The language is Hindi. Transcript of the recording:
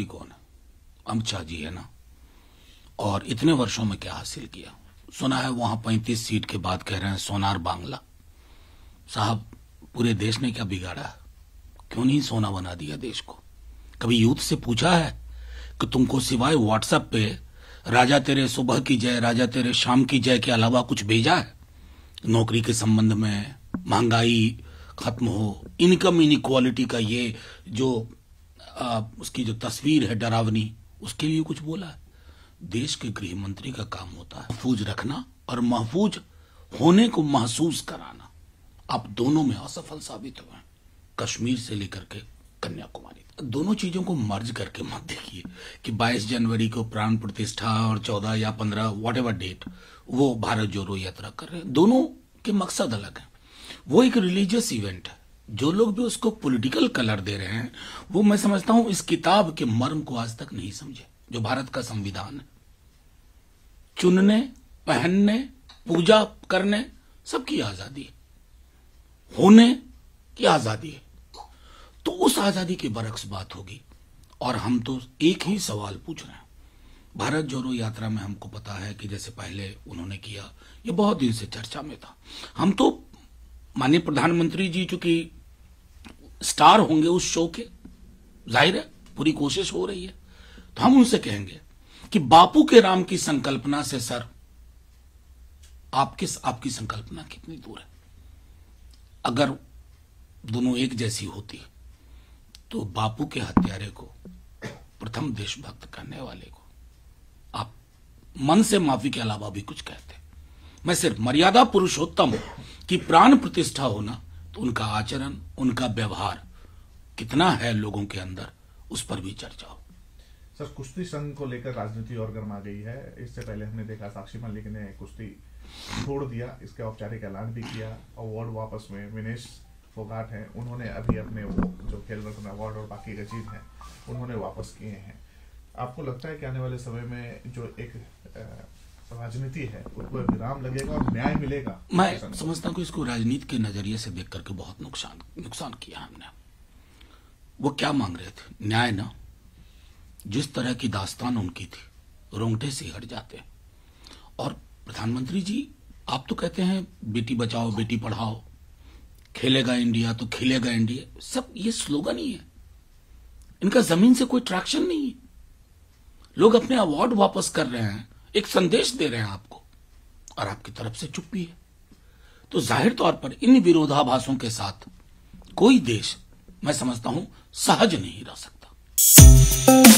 कौन है? अमित शाह जी है ना। और इतने वर्षों में क्या हासिल किया? सुना है वहां 35 सीट के बाद कह रहे हैं सोनार बांग्ला। साहब, पूरे देश ने क्या बिगाड़ा? क्यों नहीं सोना बना दिया देश को? कभी यूथ से पूछा है कि तुमको सिवाय व्हाट्सएप पे राजा तेरे सुबह की जय, राजा तेरे शाम की जय के अलावा कुछ भेजा है? नौकरी के संबंध में, महंगाई खत्म हो, इनकम इनइक्वालिटी का ये जो उसकी जो तस्वीर है डरावनी, उसके लिए कुछ बोला है? देश के गृह मंत्री का काम होता है महफूज रखना और महफूज होने को महसूस कराना। आप दोनों में असफल साबित हुए, कश्मीर से लेकर के कन्याकुमारी। दोनों चीजों को मर्ज करके मत देखिए कि 22 जनवरी को प्राण प्रतिष्ठा और 14 या 15 व्हाटएवर डेट वो भारत जोड़ो यात्रा कर रहे हैं। दोनों के मकसद अलग है। वो एक रिलीजियस इवेंट है। जो लोग भी उसको पॉलिटिकल कलर दे रहे हैं वो मैं समझता हूं इस किताब के मर्म को आज तक नहीं समझे, जो भारत का संविधान है। चुनने, पहनने, पूजा करने, सबकी आजादी है, होने की आजादी है। तो उस आजादी के बरक्स बात होगी। और हम तो एक ही सवाल पूछ रहे हैं। भारत जोड़ो यात्रा में हमको पता है कि जैसे पहले उन्होंने किया, ये बहुत दिन से चर्चा में था। हम तो माननीय प्रधानमंत्री जी चूंकि स्टार होंगे उस शो के, जाहिर है पूरी कोशिश हो रही है, तो हम उनसे कहेंगे कि बापू के राम की संकल्पना से सर आपकी संकल्पना कितनी दूर है? अगर दोनों एक जैसी होती तो बापू के हत्यारे को, प्रथम देशभक्त करने वाले को आप मन से माफी के अलावा भी कुछ कहते? मैं सिर्फ मर्यादा पुरुषोत्तम की प्राण प्रतिष्ठा होना, तो उनका आचरण, उनका व्यवहार कितना है लोगों के अंदर, उस पर भी चर्चा हो। सर, कुश्ती संघ को लेकर राजनीति और गर्मा गई है। इससे पहले हमने देखा साक्षी मल्लिक ने कुश्ती छोड़ दिया, इसका औपचारिक ऐलान भी किया। अवार्ड वापस में विनेश फोगाट हैं, उन्होंने अभी अपने वो जो खेल रत्न अवार्ड और बाकी रचीत हैं उन्होंने वापस किए हैं। आपको लगता है कि आने वाले समय में जो एक राजनीति है उसको विराम लगेगा और न्याय मिलेगा? मैं समझता हूँ कि इसको राजनीति के नजरिए से देख करके बहुत नुकसान किया हमने। वो क्या मांग रहे थे? न्याय ना। जिस तरह की दास्तान उनकी थी, रोंगटे से हट जाते हैं। और प्रधानमंत्री जी आप तो कहते हैं बेटी बचाओ बेटी पढ़ाओ, खेलेगा इंडिया तो खिलेगा इंडिया, सब ये स्लोगन ही है। इनका जमीन से कोई ट्रैक्शन नहीं है। लोग अपने अवार्ड वापस कर रहे हैं, एक संदेश दे रहे हैं आपको, और आपकी तरफ से चुप भी है। तो जाहिर तौर पर इन विरोधाभासों के साथ कोई देश, मैं समझता हूं, सहज नहीं रह सकता।